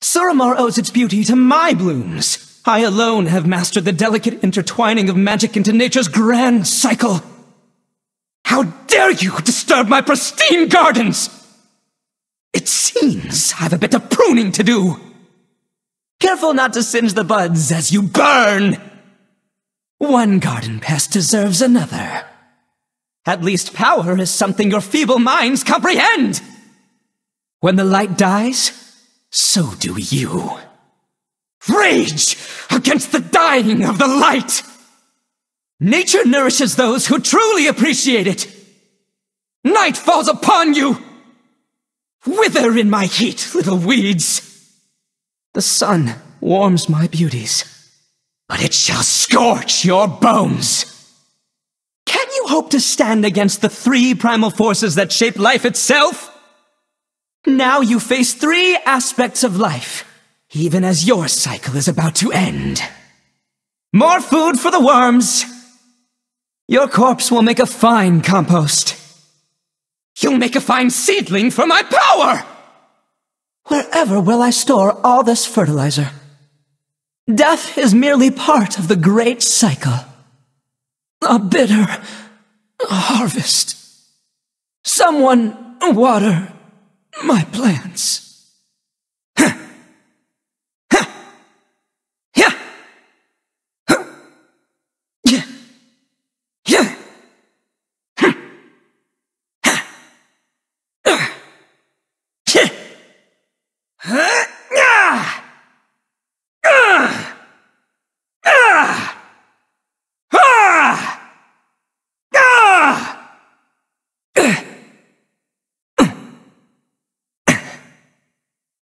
Suramar owes its beauty to my blooms. I alone have mastered the delicate intertwining of magic into nature's grand cycle. How dare you disturb my pristine gardens! It seems I've a bit of pruning to do. Careful not to singe the buds as you burn! One garden pest deserves another. At least power is something your feeble minds comprehend! When the light dies, so do you. Rage against the dying of the light! Nature nourishes those who truly appreciate it! Night falls upon you! Wither in my heat, little weeds! The sun warms my beauties, but it shall scorch your bones! Can you hope to stand against the three primal forces that shape life itself? Now you face three aspects of life, even as your cycle is about to end. More food for the worms! Your corpse will make a fine compost. You'll make a fine seedling for my power! Wherever will I store all this fertilizer? Death is merely part of the great cycle. A bitter harvest. Someone water my plants.